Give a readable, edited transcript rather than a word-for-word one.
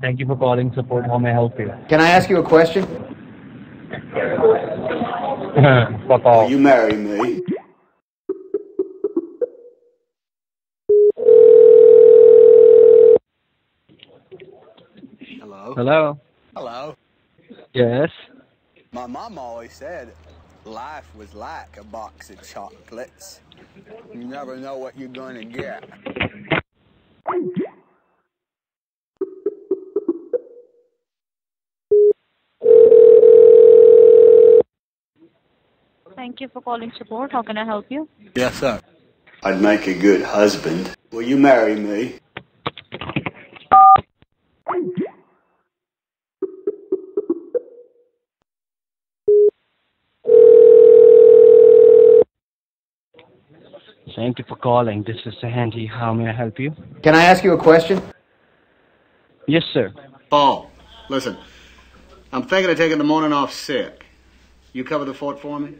Thank you for calling support. How may I help you? Can I ask you a question? Fuck off. Will you marry me? Hello? Hello? Hello? Yes? My mom always said life was like a box of chocolates. You never know what you're gonna get. Thank you for calling support. How can I help you? Yes, sir. I'd make a good husband. Will you marry me? Thank you for calling. This is Sandy. How may I help you? Can I ask you a question? Yes, sir. Paul, listen. I'm thinking of taking the morning off sick. You cover the fort for me?